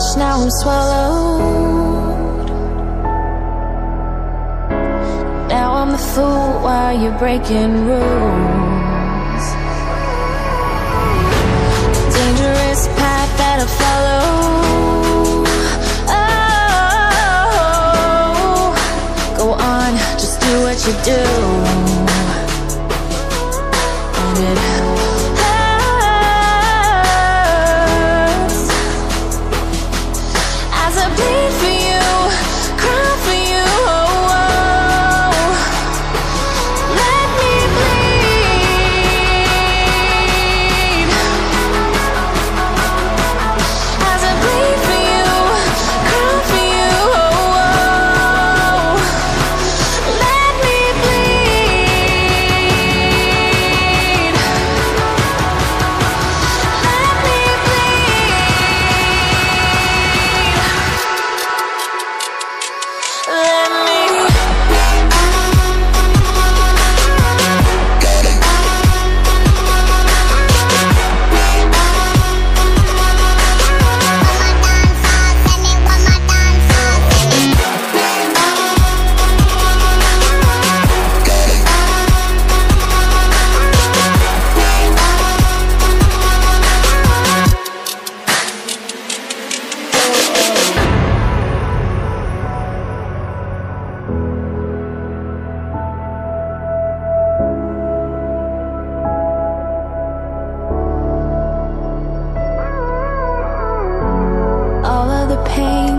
much, now I'm swallowed. Now I'm the fool while you're breaking rules. The dangerous path that I follow. Oh, go on, just do what you do. And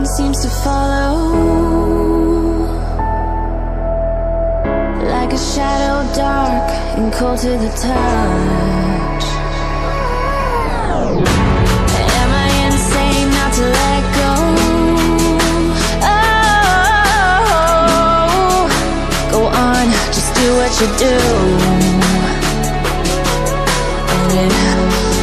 it seems to follow like a shadow, dark and cold to the touch. Am I insane not to let go? Oh, go on, just do what you do. And it